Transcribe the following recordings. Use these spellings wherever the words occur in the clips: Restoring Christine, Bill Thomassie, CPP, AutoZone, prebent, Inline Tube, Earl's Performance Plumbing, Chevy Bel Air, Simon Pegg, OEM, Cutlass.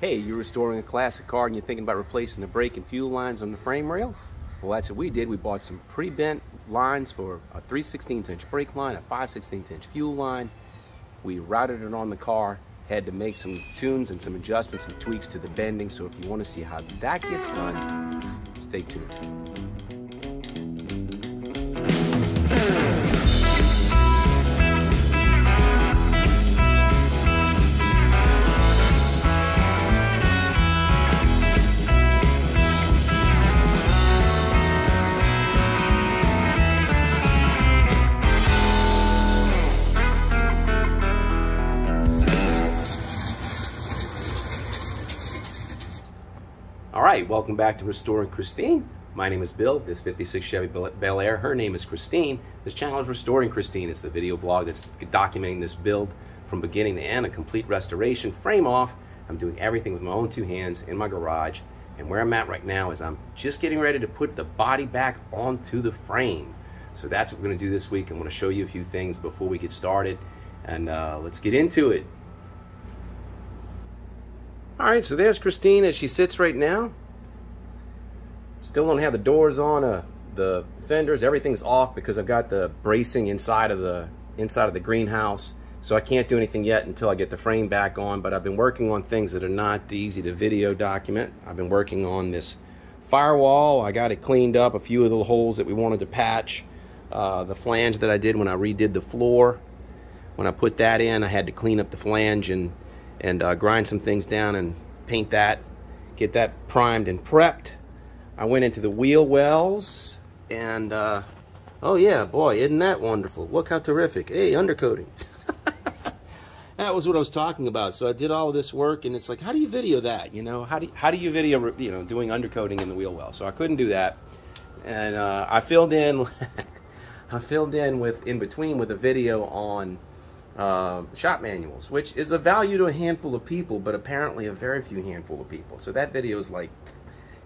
Hey, you're restoring a classic car and you're thinking about replacing the brake and fuel lines on the frame rail? Well, that's what we did. We bought some pre-bent lines for a 3/16" brake line, a 5/16" fuel line. We routed it on the car, had to make some tunes and some adjustments and tweaks to the bending. So if you want to see how that gets done, stay tuned. Alright, welcome back to Restoring Christine. My name is Bill. This 56 Chevy Bel Air. Her name is Christine. This channel is Restoring Christine. It's the video blog that's documenting this build from beginning to end, a complete restoration, frame off. I'm doing everything with my own two hands in my garage. And where I'm at right now is I'm just getting ready to put the body back onto the frame. So that's what we're going to do this week. I'm going to show you a few things before we get started. And let's get into it. All right, so there's Christine as she sits right now. Still don't have the doors on, the fenders, everything's off because I've got the bracing inside of the greenhouse. So I can't do anything yet until I get the frame back on, but I've been working on things that are not easy to video document. I've been working on this firewall. I got it cleaned up, a few of the holes that we wanted to patch. The flange that I did when I redid the floor. When I put that in, I had to clean up the flange and grind some things down and paint that, get that primed and prepped. I went into the wheel wells and, oh yeah, boy, isn't that wonderful? Look how terrific. Hey, undercoating. That was what I was talking about. So I did all of this work and it's like, how do you video that? You know, how do you video, you know, doing undercoating in the wheel well? So I couldn't do that. And I filled in, I filled in with, in between with a video on shop manuals, which is of value to a handful of people, but apparently a very few handful of people. So that video is like,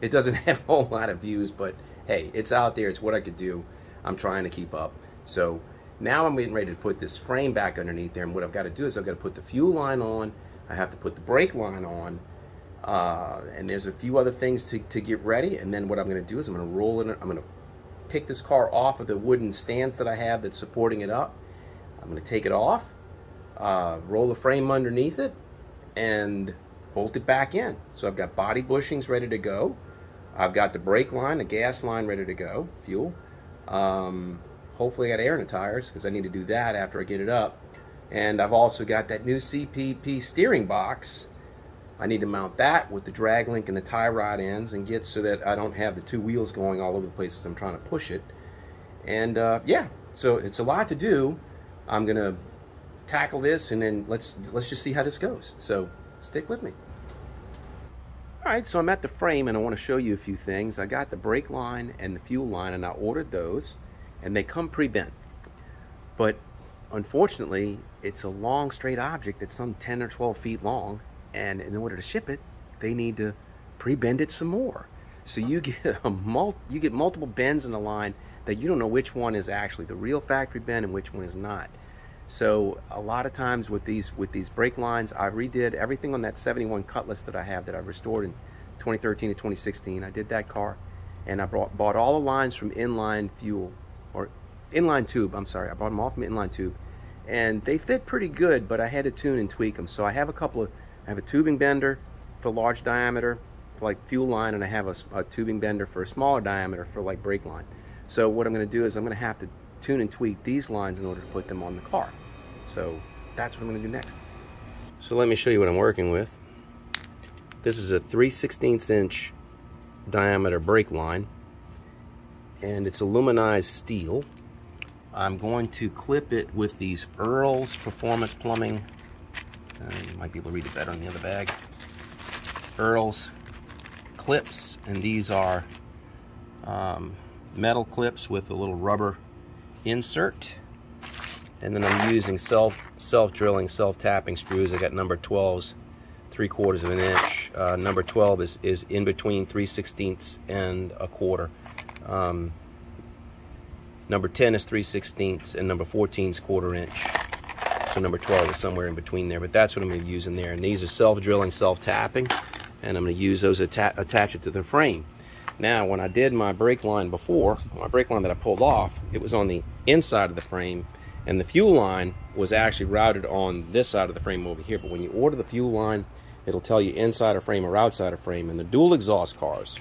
it doesn't have a whole lot of views, but hey, it's out there. It's what I could do. I'm trying to keep up. So now I'm getting ready to put this frame back underneath there. And what I've got to do is I've got to put the fuel line on. I have to put the brake line on. And there's a few other things to get ready. And then what I'm going to do is I'm going to roll it. I'm going to pick this car off of the wooden stands that I have that's supporting it up. I'm going to take it off. Roll the frame underneath it and bolt it back in. So I've got body bushings ready to go. I've got the brake line, the gas line ready to go, fuel. Hopefully I got air in the tires because I need to do that after I get it up. And I've also got that new CPP steering box. I need to mount that with the drag link and the tie rod ends and get so that I don't have the two wheels going all over the place as I'm trying to push it. And yeah, so it's a lot to do. I'm going to tackle this and then let's just see how this goes, so stick with me. Alright, so I'm at the frame and I want to show you a few things. I got the brake line and the fuel line and I ordered those and they come pre-bent, but unfortunately it's a long straight object that's some 10 or 12 feet long, and in order to ship it they need to pre-bend it some more. So you get multiple bends in the line that you don't know which one is actually the real factory bend and which one is not. So a lot of times with these brake lines, I redid everything on that 71 Cutlass that I have that I restored in 2013 to 2016. I did that car and I bought all the lines from Inline Tube. I'm sorry, I bought them all from Inline Tube and they fit pretty good, but I had to tune and tweak them. So I have a tubing bender for large diameter for like fuel line, and I have a tubing bender for a smaller diameter for like brake line. So what I'm going to do is I'm going to have to tune and tweak these lines in order to put them on the car. So that's what I'm going to do next. So let me show you what I'm working with. This is a 3/16" diameter brake line and it's aluminized steel. I'm going to clip it with these Earl's Performance Plumbing. You might be able to read it better on the other bag. Earl's clips, and these are metal clips with a little rubber insert, and then I'm using self-drilling, self-tapping screws. I got number 12s, 3/4 of an inch. Number 12 is in between 3/16 and a quarter. Number 10 is 3/16 and number 14 is 1/4 inch. So number 12 is somewhere in between there, but that's what I'm going to use in there. And these are self-drilling, self-tapping, and I'm going to use those to attach it to the frame. Now, when I did my brake line before, my brake line that I pulled off, it was on the inside of the frame, and the fuel line was actually routed on this side of the frame over here. But when you order the fuel line, it'll tell you inside a frame or outside a frame. And the dual exhaust cars,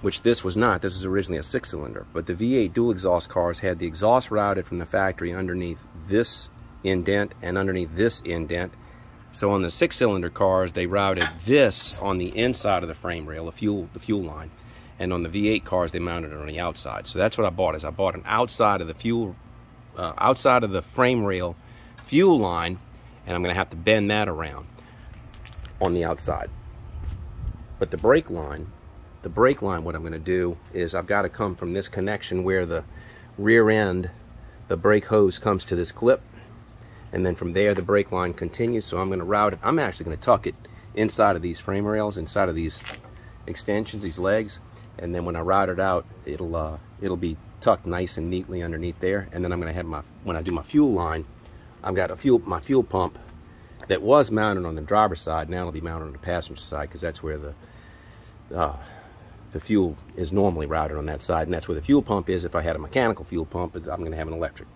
which this was not, this was originally a 6-cylinder, but the V8 dual exhaust cars had the exhaust routed from the factory underneath this indent and underneath this indent. So on the 6-cylinder cars, they routed this on the inside of the frame rail, the fuel line. And on the V8 cars, they mounted it on the outside. So that's what I bought, is I bought an outside of the fuel, outside of the frame rail fuel line, and I'm gonna have to bend that around on the outside. But the brake line, what I'm gonna do is I've gotta come from this connection where the rear end, the brake hose comes to this clip. And then from there, the brake line continues. So I'm going to route it. I'm actually going to tuck it inside of these frame rails, inside of these extensions, these legs. And then when I route it out, it'll be tucked nice and neatly underneath there. And then I'm going to have my, when I do my fuel line, I've got my fuel pump that was mounted on the driver's side. Now it'll be mounted on the passenger side, because that's where the fuel is normally routed, on that side. And that's where the fuel pump is. If I had a mechanical fuel pump, I'm going to have an electric.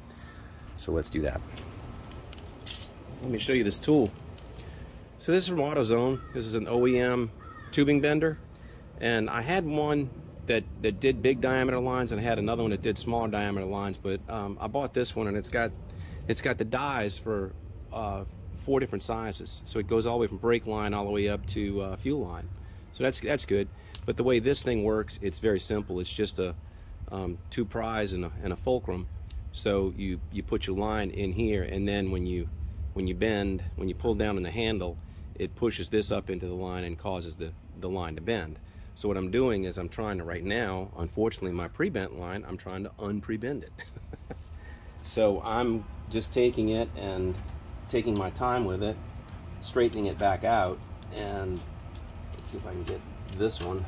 So let's do that. Let me show you this tool. So this is from AutoZone. This is an OEM tubing bender, and I had one that did big diameter lines, and I had another one that did smaller diameter lines. But I bought this one, and it's got the dies for 4 different sizes. So it goes all the way from brake line all the way up to fuel line. So that's good. But the way this thing works, it's very simple. It's just a 2 pries and a fulcrum. So you put your line in here, and then when you bend, when you pull down on the handle, it pushes this up into the line and causes the line to bend. So what I'm doing is I'm trying to, right now, unfortunately my pre-bent line, I'm trying to unpre-bend it. So I'm just taking it and taking my time with it, straightening it back out, and let's see if I can get this one,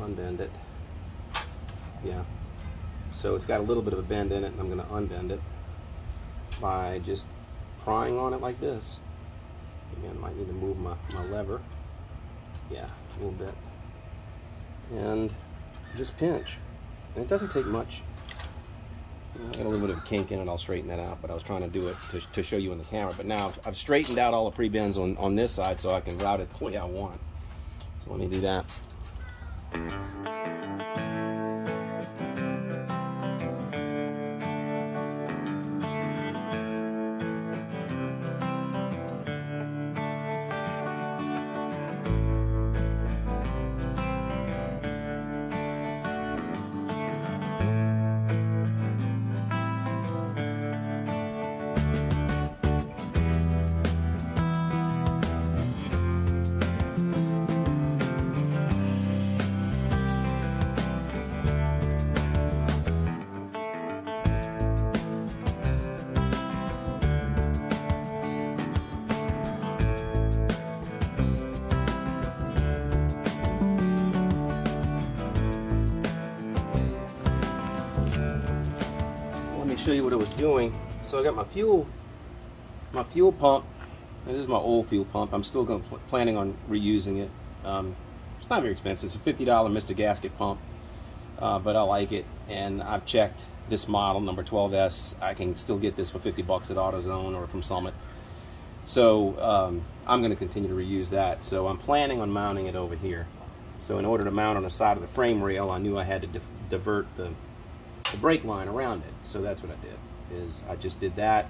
unbend it. Yeah. So it's got a little bit of a bend in it, and I'm gonna unbend it by just prying on it like this. Again, I might need to move my lever, yeah, a little bit, and just pinch. And it doesn't take much. I got a little bit of a kink in it, I'll straighten that out, but I was trying to do it to show you on the camera. But now I've straightened out all the pre-bends on this side, so I can route it the way I want. So let me do that. Show you what it was doing. So I got my fuel pump. And this is my old fuel pump. I'm still planning on reusing it. It's not very expensive. It's a $50 Mr. Gasket pump, but I like it. And I've checked this model, number 12S. I can still get this for $50 at AutoZone or from Summit. So I'm going to continue to reuse that. So I'm planning on mounting it over here. So in order to mount on the side of the frame rail, I knew I had to divert the brake line around it. So that's what I did, is I just did that.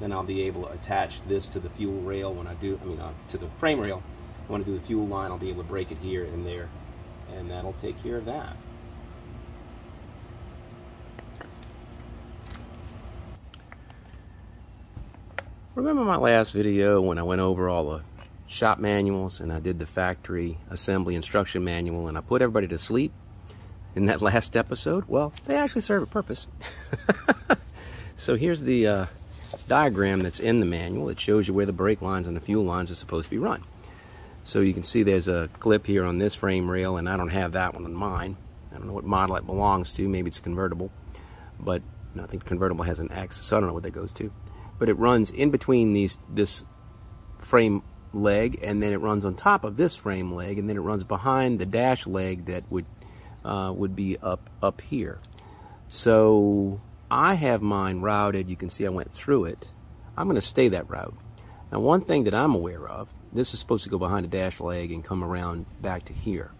Then I'll be able to attach this to the fuel rail when I do, to the frame rail. When I do the fuel line, I'll be able to break it here and there, and that'll take care of that. Remember my last video when I went over all the shop manuals and I did the factory assembly instruction manual, and I put everybody to sleep in that last episode? Well, they actually serve a purpose. So here's the diagram that's in the manual. It shows you where the brake lines and the fuel lines are supposed to be run. So you can see there's a clip here on this frame rail, and I don't have that one on mine. I don't know what model it belongs to. Maybe it's convertible, but I think the convertible has an X, so I don't know what that goes to. but it runs in between this frame leg, and then it runs on top of this frame leg, and then it runs behind the dash leg that would be up here. So I have mine routed. You can see I went through it. I'm going to stay that route. Now, one thing that I'm aware of, this is supposed to go behind a dash leg and come around back to here.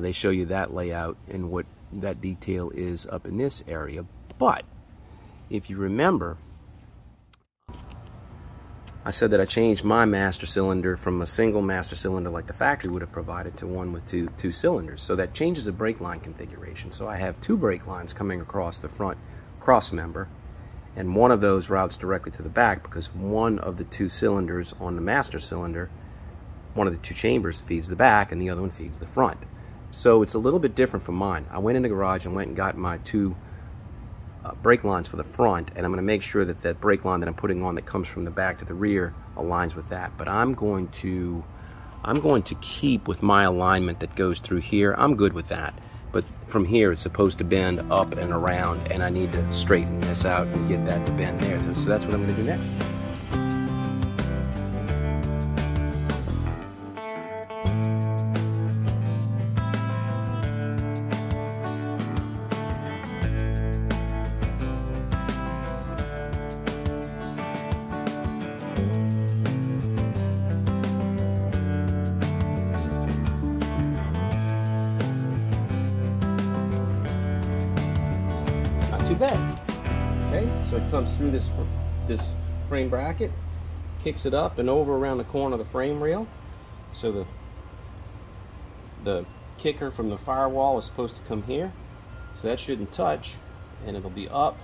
They show you that layout and what that detail is up in this area. But if you remember, I said that I changed my master cylinder from a single master cylinder like the factory would have provided to one with two cylinders. So that changes the brake line configuration. So I have two brake lines coming across the front cross member, and one of those routes directly to the back because one of the two cylinders on the master cylinder, one of the two chambers feeds the back and the other one feeds the front. So it's a little bit different from mine. I went in the garage and went and got my two brake lines for the front, and I'm going to make sure that that brake line that I'm putting on that comes from the back to the rear aligns with that. But I'm going to keep with my alignment that goes through here. I'm good with that. But from here it's supposed to bend up and around, and I need to straighten this out and get that to bend there. So that's what I'm going to do next. Too bad. Okay, so it comes through this frame bracket, kicks it up and over around the corner of the frame rail. So the kicker from the firewall is supposed to come here, so that shouldn't touch, and it'll be up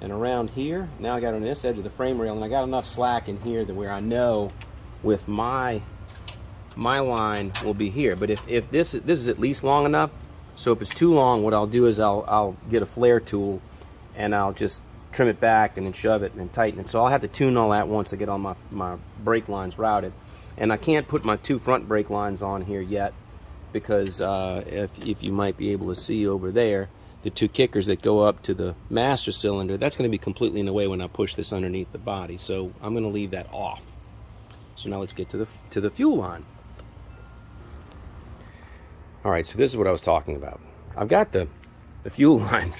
and around here. Now I got on this edge of the frame rail, and I got enough slack in here that where I know with my line will be here. But if this is at least long enough. So if it's too long, what I'll do is I'll get a flare tool and I'll just trim it back and then shove it and then tighten it. So I'll have to tune all that once I get all my brake lines routed. And I can't put my two front brake lines on here yet because if you might be able to see over there, the two kickers that go up to the master cylinder, that's going to be completely in the way when I push this underneath the body. So I'm going to leave that off. So now let's get to the fuel line. All right, so this is what I was talking about. I've got the fuel line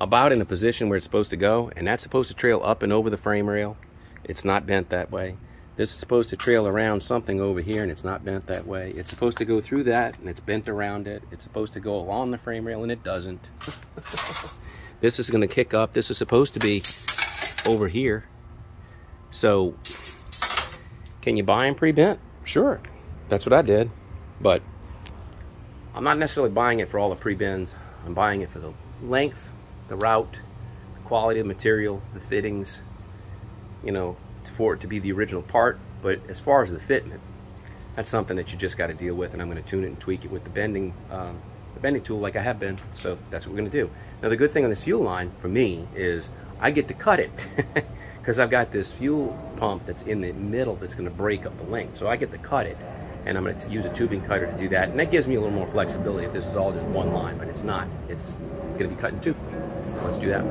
about in a position where it's supposed to go, and that's supposed to trail up and over the frame rail. It's not bent that way. This is supposed to trail around something over here, and it's not bent that way. It's supposed to go through that, and it's bent around it. It's supposed to go along the frame rail, and it doesn't. This is going to kick up. This is supposed to be over here. So can you buy them pre-bent? Sure. That's what I did, but I'm not necessarily buying it for all the pre-bends. I'm buying it for the length, the route, the quality of the material, the fittings, you know, for it to be the original part. But as far as the fitment, that's something that you just got to deal with, and I'm going to tune it and tweak it with the bending tool like I have been. So that's what we're going to do. Now, the good thing on this fuel line for me is I get to cut it because I've got this fuel pump that's in the middle that's going to break up the length. So I get to cut it. And I'm going to use a tubing cutter to do that. And that gives me a little more flexibility if this is all just one line, but it's not. It's going to be cut in two. So let's do that.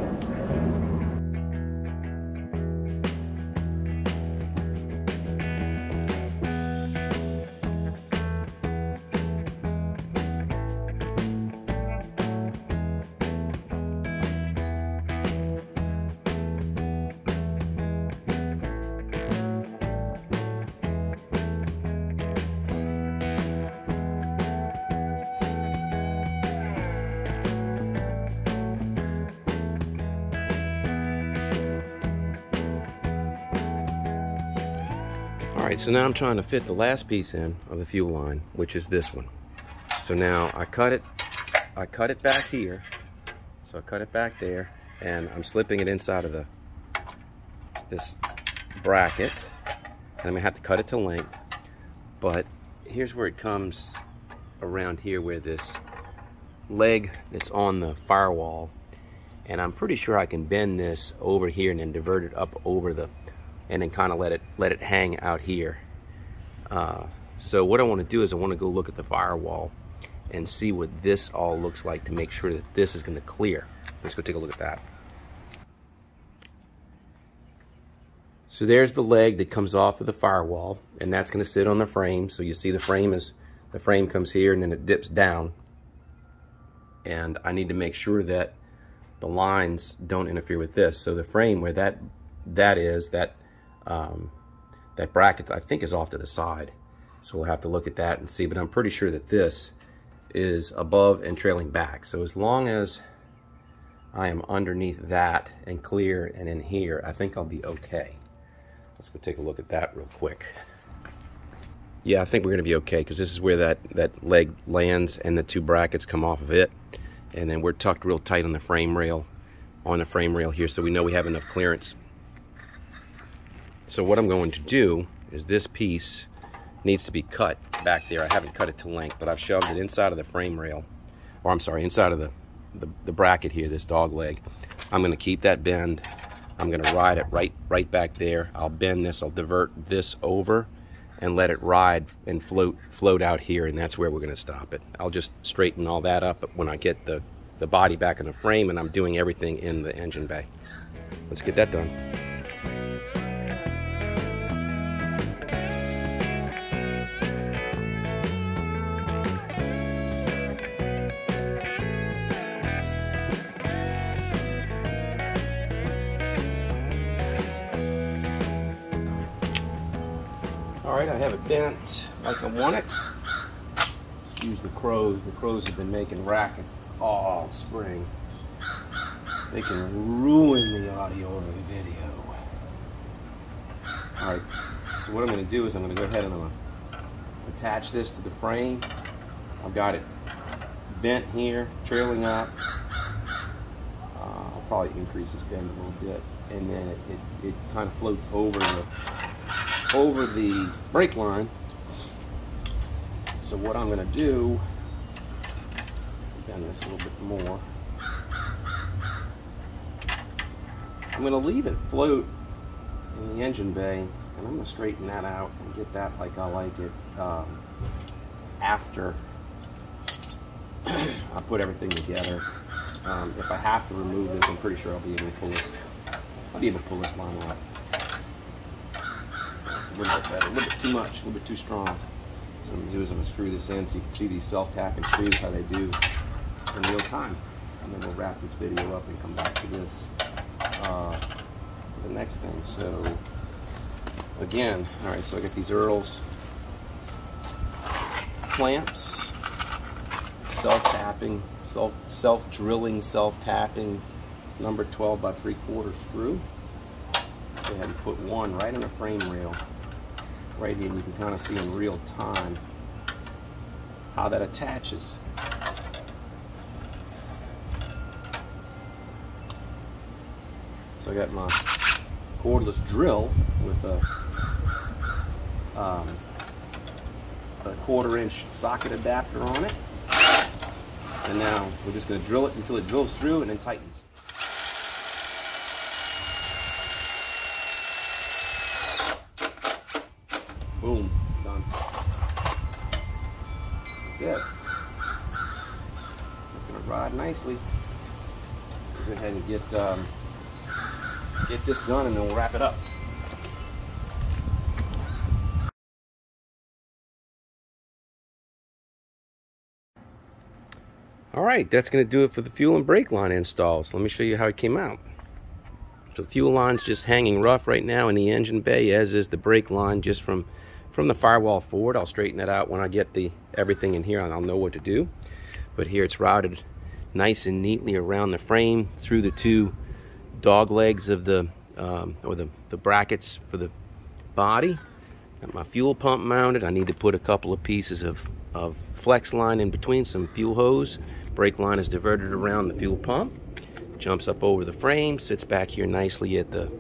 Alright, so now I'm trying to fit the last piece in of the fuel line, which is this one. So now I cut it back here, so I cut it back there, and I'm slipping it inside of this bracket, and I'm going to have to cut it to length. But here's where it comes around here where this leg that's on the firewall, and I'm pretty sure I can bend this over here and then divert it up over the and then kind of let it hang out here. So what I want to do is I want to go look at the firewall and see what this all looks like to make sure that this is going to clear. Let's go take a look at that. So there's the leg that comes off of the firewall, and that's going to sit on the frame. So you see the frame is, the frame comes here and then it dips down. And I need to make sure that the lines don't interfere with this. So the frame where that bracket, I think, is off to the side. So we'll have to look at that and see, but I'm pretty sure that this is above and trailing back. So as long as I am underneath that and clear and in here, I think I'll be okay. Let's go take a look at that real quick. Yeah, I think we're gonna be okay, because this is where that leg lands and the two brackets come off of it. And then we're tucked real tight on the frame rail, here, so we know we have enough clearance. So what I'm going to do is, this piece needs to be cut back there. I haven't cut it to length, but I've shoved it inside of the frame rail, or I'm sorry, inside of the bracket here, this dog leg. I'm gonna keep that bend. I'm gonna ride it right back there. I'll bend this, I'll divert this over and let it ride and float out here, and that's where we're gonna stop it. I'll just straighten all that up when I get the body back in the frame, and I'm doing everything in the engine bay. Let's get that done. Alright, I have it bent like I want it. Excuse the crows. The crows have been making racket all spring. They can ruin the audio over the video. Alright, so what I'm going to do is I'm going to go ahead and I'm going to attach this to the frame. I've got it bent here, trailing up. I'll probably increase this bend a little bit, and then it kind of floats over the brake line. So what I'm going to do, bend this a little bit more. I'm going to leave it float in the engine bay, and I'm going to straighten that out and get that like I like it after I put everything together. If I have to remove this, I'm pretty sure I'll be able to pull this. I'll be able to pull this line out. A little bit better, a little bit too much, a little bit too strong. So what I'm going to do is I'm going to screw this in so you can see these self-tapping screws, how they do in real time. And then we'll wrap this video up and come back to this for the next thing. So again, alright, so I got these Earl's clamps, self-tapping, self-drilling, self-tapping, number 12 by 3/4 screw. Go ahead and put one right in the frame rail. Right here, and you can kind of see in real time how that attaches. So I got my cordless drill with a 1/4-inch socket adapter on it, and now we're just going to drill it until it drills through and then tightens. Boom, done. That's it. So it's going to ride nicely. Go ahead and get this done, and then we'll wrap it up. All right, that's going to do it for the fuel and brake line installs. Let me show you how it came out. So the fuel line's just hanging rough right now in the engine bay, as is the brake line, just from the firewall forward. I'll straighten that out when I get everything in here, and I'll know what to do. But here it's routed nice and neatly around the frame, through the two dog legs of the brackets for the body. Got my fuel pump mounted. I need to put a couple of pieces of flex line in between, some fuel hose. Brake line is diverted around the fuel pump, jumps up over the frame, sits back here nicely at the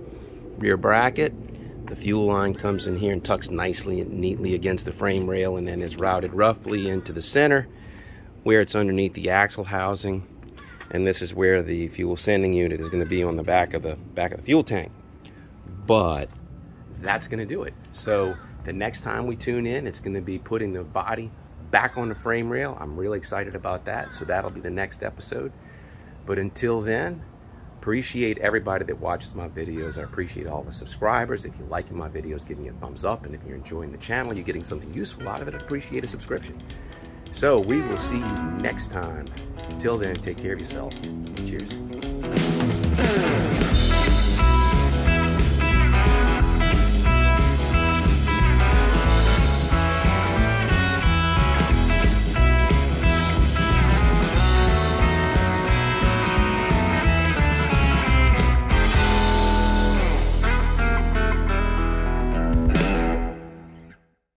rear bracket. The fuel line comes in here and tucks nicely and neatly against the frame rail, and then is routed roughly into the center where it's underneath the axle housing. And this is where the fuel sending unit is going to be, on the back of the fuel tank. But that's going to do it. So the next time we tune in, it's going to be putting the body back on the frame rail. I'm really excited about that. So that'll be the next episode. But until then, appreciate everybody that watches my videos. I appreciate all the subscribers. If you're liking my videos, give me a thumbs up. And if you're enjoying the channel, you're getting something useful out of it, I appreciate a subscription. So we will see you next time. Until then, take care of yourself. Cheers.